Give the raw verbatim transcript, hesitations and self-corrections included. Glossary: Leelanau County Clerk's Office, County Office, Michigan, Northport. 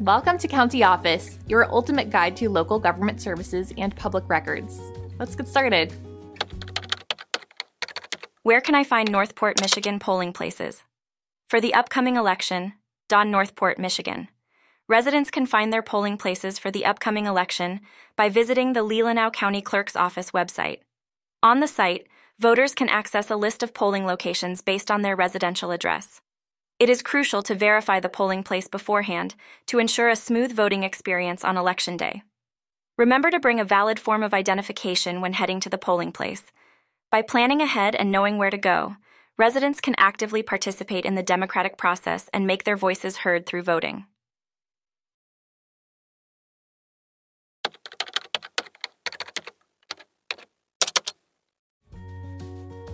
Welcome to County Office, your ultimate guide to local government services and public records. Let's get started. Where can I find Northport, Michigan polling places? For the upcoming election, Don Northport, Michigan. Residents can find their polling places for the upcoming election by visiting the Leelanau County Clerk's Office website. On the site, voters can access a list of polling locations based on their residential address. It is crucial to verify the polling place beforehand to ensure a smooth voting experience on Election Day. Remember to bring a valid form of identification when heading to the polling place. By planning ahead and knowing where to go, residents can actively participate in the democratic process and make their voices heard through voting.